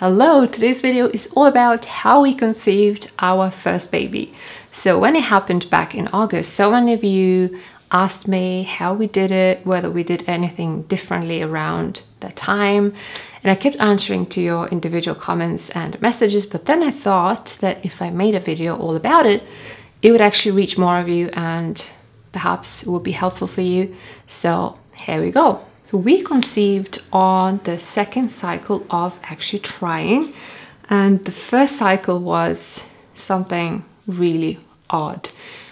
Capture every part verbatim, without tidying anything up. Hello, today's video is all about how we conceived our first baby. So when it happened back in August, so many of you asked me how we did it, whether we did anything differently around that time. And I kept answering to your individual comments and messages, but then I thought that if I made a video all about it, it would actually reach more of you and perhaps it would be helpful for you. So here we go. So we conceived on the second cycle of actually trying, and the first cycle was something really odd.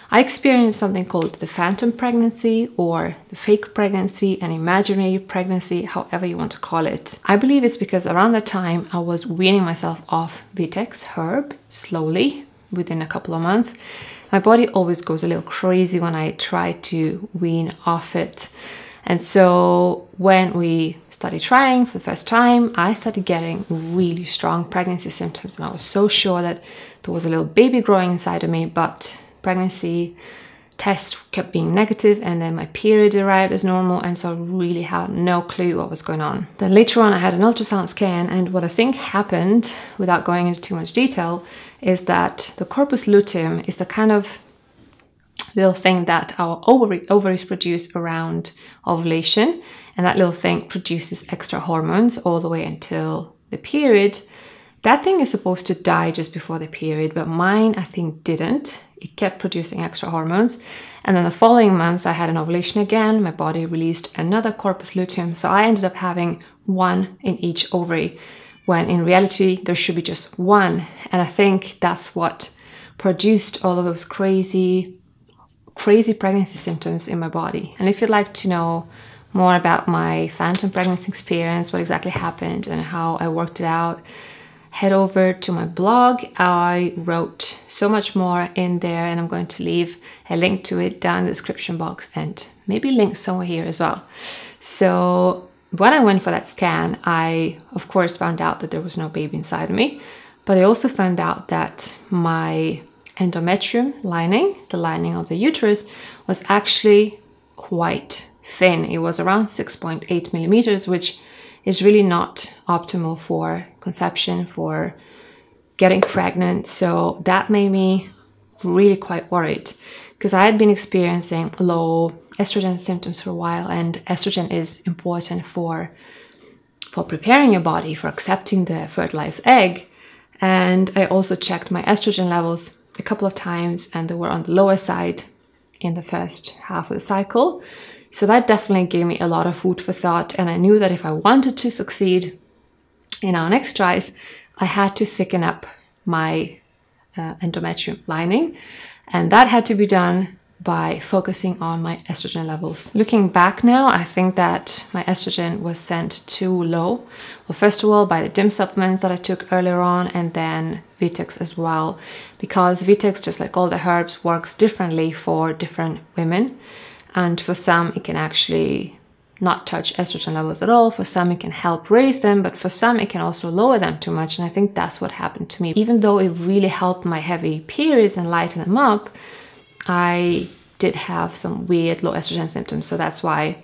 I experienced something called the phantom pregnancy or the fake pregnancy, an imaginary pregnancy, however you want to call it. I believe it's because around that time I was weaning myself off Vitex herb slowly within a couple of months. My body always goes a little crazy when I try to wean off it. And so when we started trying for the first time, I started getting really strong pregnancy symptoms, and I was so sure that there was a little baby growing inside of me, but pregnancy tests kept being negative, and then my period arrived as normal, and so I really had no clue what was going on. Then later on I had an ultrasound scan, and what I think happened, without going into too much detail, is that the corpus luteum is the kind of little thing that our ovary, ovaries produce around ovulation, and that little thing produces extra hormones all the way until the period. That thing is supposed to die just before the period, but mine I think didn't. It kept producing extra hormones, and then the following months I had an ovulation again. My body released another corpus luteum, so I ended up having one in each ovary, when in reality there should be just one. And I think that's what produced all of those crazy crazy pregnancy symptoms in my body. And if you'd like to know more about my phantom pregnancy experience, what exactly happened and how I worked it out, head over to my blog. I wrote so much more in there, and I'm going to leave a link to it down in the description box and maybe link somewhere here as well. So when I went for that scan, I of course found out that there was no baby inside of me, but I also found out that my endometrium lining, the lining of the uterus, was actually quite thin. It was around six point eight millimeters, which is really not optimal for conception, for getting pregnant. So that made me really quite worried, because I had been experiencing low estrogen symptoms for a while, and estrogen is important for, for preparing your body, for accepting the fertilized egg. And I also checked my estrogen levels a couple of times, and they were on the lower side in the first half of the cycle. So that definitely gave me a lot of food for thought, and I knew that if I wanted to succeed in our next tries, I had to thicken up my uh, endometrium lining, and that had to be done by focusing on my estrogen levels. Looking back now, I think that my estrogen was sent too low. Well, first of all, by the D I M supplements that I took earlier on, and then Vitex as well, because Vitex, just like all the herbs, works differently for different women. And for some, it can actually not touch estrogen levels at all. For some, it can help raise them, but for some, it can also lower them too much. And I think that's what happened to me. Even though it really helped my heavy periods and lighten them up, I did have some weird low estrogen symptoms, so that's why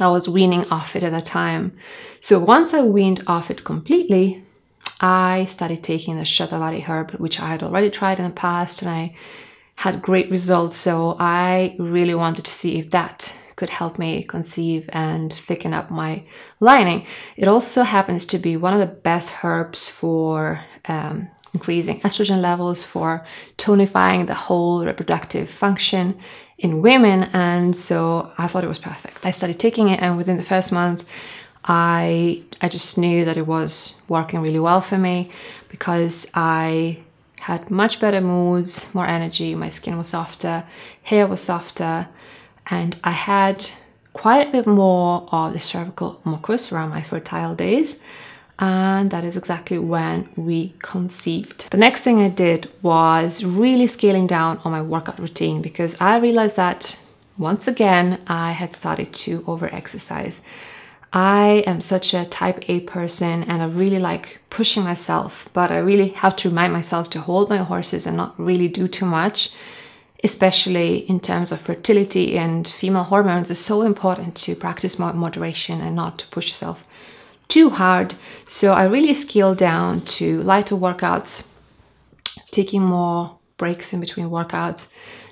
I was weaning off it at the time. So once I weaned off it completely, I started taking the Shatavari herb, which I had already tried in the past, and I had great results. So I really wanted to see if that could help me conceive and thicken up my lining. It also happens to be one of the best herbs for um, increasing estrogen levels, for tonifying the whole reproductive function in women, and so I thought it was perfect. I started taking it, and within the first month I I just knew that it was working really well for me, because I had much better moods, more energy, my skin was softer, hair was softer, and I had quite a bit more of the cervical mucus around my fertile days. And that is exactly when we conceived. The next thing I did was really scaling down on my workout routine, because I realized that once again I had started to over-exercise. I am such a type A person, and I really like pushing myself, but I really have to remind myself to hold my horses and not really do too much, especially in terms of fertility and female hormones. It's so important to practice moderation and not to push yourself too hard. So I really scaled down to lighter workouts, taking more breaks in between workouts,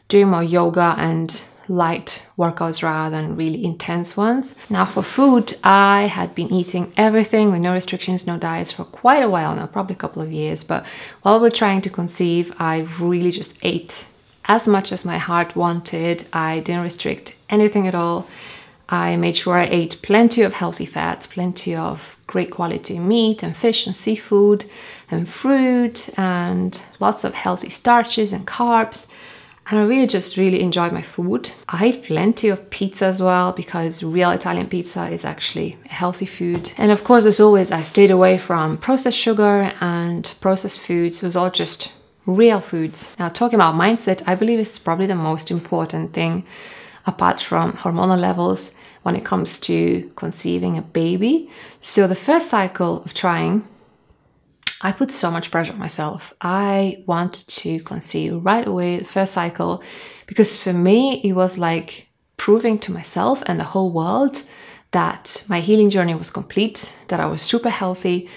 doing more yoga and light workouts rather than really intense ones. Now for food, I had been eating everything with no restrictions, no diets for quite a while now, probably a couple of years. But while we're trying to conceive, I really just ate as much as my heart wanted. I didn't restrict anything at all. I made sure I ate plenty of healthy fats, plenty of great quality meat and fish and seafood and fruit and lots of healthy starches and carbs. And I really just really enjoyed my food. I ate plenty of pizza as well, because real Italian pizza is actually a healthy food. And of course, as always, I stayed away from processed sugar and processed foods. It was all just real foods. Now, talking about mindset, I believe it's probably the most important thing apart from hormonal levels when it comes to conceiving a baby. So the first cycle of trying, I put so much pressure on myself. I wanted to conceive right away the first cycle, because for me, it was like proving to myself and the whole world that my healing journey was complete, that I was super healthy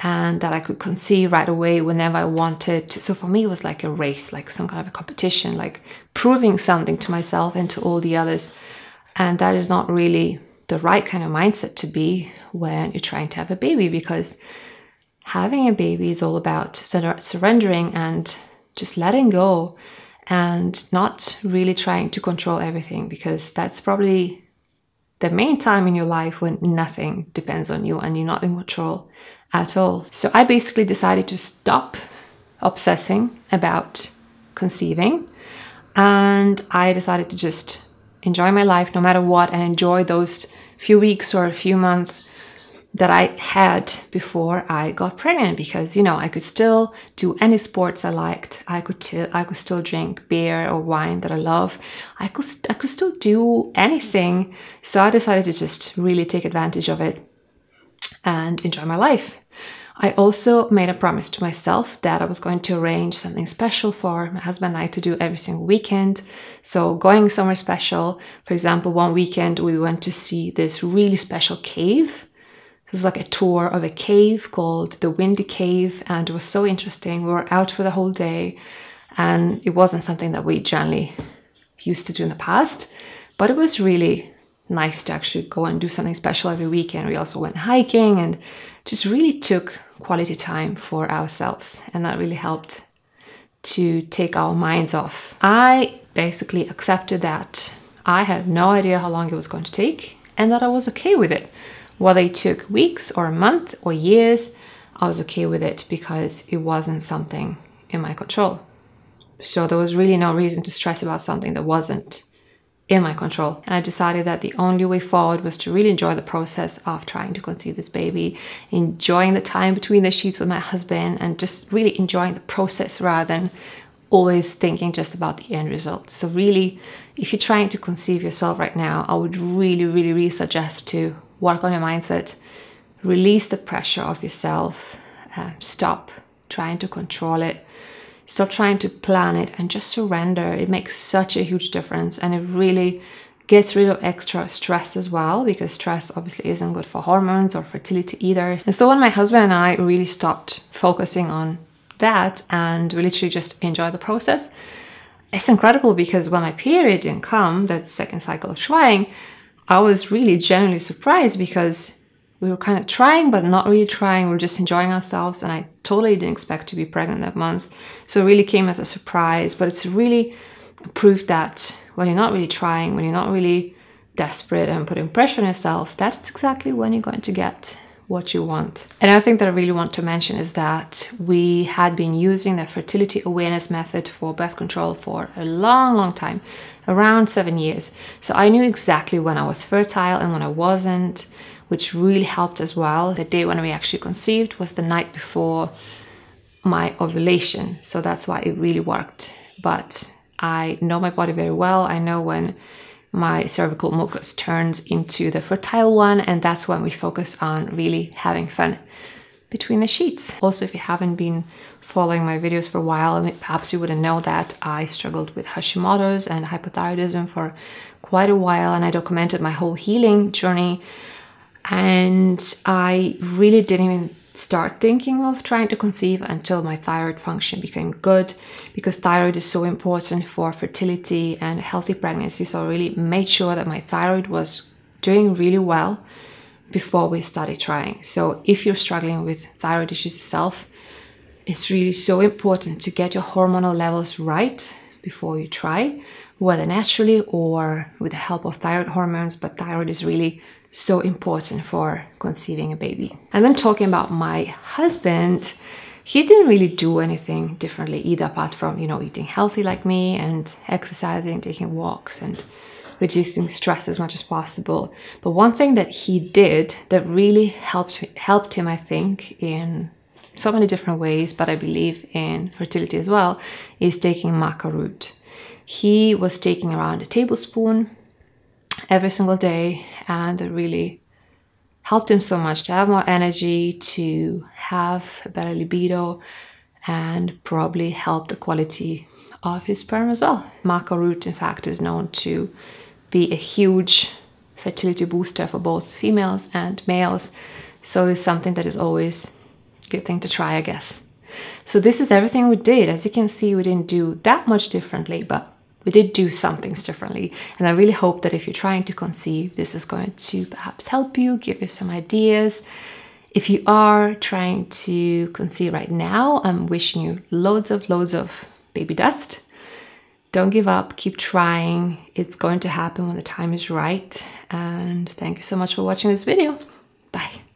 and that I could conceive right away whenever I wanted. So for me, it was like a race, like some kind of a competition, like proving something to myself and to all the others. And that is not really the right kind of mindset to be when you're trying to have a baby, because having a baby is all about sur- surrendering and just letting go and not really trying to control everything, because that's probably the main time in your life when nothing depends on you and you're not in control at all. So I basically decided to stop obsessing about conceiving, and I decided to just enjoy my life no matter what and enjoy those few weeks or a few months that I had before I got pregnant, because, you know, I could still do any sports I liked. I could t- I could still drink beer or wine that I love. I could I could still do anything. So I decided to just really take advantage of it and enjoy my life. I also made a promise to myself that I was going to arrange something special for my husband and I to do every single weekend. So going somewhere special, for example, one weekend we went to see this really special cave. It was like a tour of a cave called the Windy Cave, and it was so interesting. We were out for the whole day, and it wasn't something that we generally used to do in the past, but it was really nice to actually go and do something special every weekend. We also went hiking and just really took quality time for ourselves, and that really helped to take our minds off. I basically accepted that I had no idea how long it was going to take and that I was okay with it. Whether it took weeks or a month or years, I was okay with it because it wasn't something in my control. So there was really no reason to stress about something that wasn't in my control. And I decided that the only way forward was to really enjoy the process of trying to conceive this baby, enjoying the time between the sheets with my husband, and just really enjoying the process rather than always thinking just about the end result. So really, if you're trying to conceive yourself right now, I would really, really, really suggest to work on your mindset, release the pressure of yourself, uh, stop trying to control it, stop trying to plan it, and just surrender. It makes such a huge difference, and it really gets rid of extra stress as well, because stress obviously isn't good for hormones or fertility either. And so when my husband and I really stopped focusing on that and we literally just enjoy the process, it's incredible, because when my period didn't come, that second cycle of trying, I was really genuinely surprised, because we were kind of trying, but not really trying. We were just enjoying ourselves, and I totally didn't expect to be pregnant that month. So it really came as a surprise, but it's really proof that when you're not really trying, when you're not really desperate and putting pressure on yourself, that's exactly when you're going to get what you want. And I think that I really want to mention is that we had been using the fertility awareness method for birth control for a long, long time, around seven years. So I knew exactly when I was fertile and when I wasn't, which really helped as well. The day when we actually conceived was the night before my ovulation. So that's why it really worked. But I know my body very well. I know when my cervical mucus turns into the fertile one, and that's when we focus on really having fun between the sheets. Also, if you haven't been following my videos for a while, I mean, perhaps you wouldn't know that I struggled with Hashimoto's and hypothyroidism for quite a while, and I documented my whole healing journey. And I really didn't even start thinking of trying to conceive until my thyroid function became good, because thyroid is so important for fertility and healthy pregnancy. So I really made sure that my thyroid was doing really well before we started trying. So if you're struggling with thyroid issues yourself, it's really so important to get your hormonal levels right before you try, whether naturally or with the help of thyroid hormones. But thyroid is really so important for conceiving a baby. And then talking about my husband, he didn't really do anything differently either, apart from, you know, eating healthy like me and exercising, taking walks and reducing stress as much as possible. But one thing that he did that really helped helped him, I think, in so many different ways, but I believe in fertility as well, is taking maca root. He was taking around a tablespoon every single day, and it really helped him so much to have more energy, to have a better libido, and probably help the quality of his sperm as well. Maca root, in fact, is known to be a huge fertility booster for both females and males, so it's something that is always a good thing to try, I guess. So this is everything we did. As you can see, we didn't do that much differently, but we did do some things differently, and I really hope that if you're trying to conceive, this is going to perhaps help you, give you some ideas. If you are trying to conceive right now, I'm wishing you loads of loads of baby dust. Don't give up, keep trying. It's going to happen when the time is right. And thank you so much for watching this video. Bye.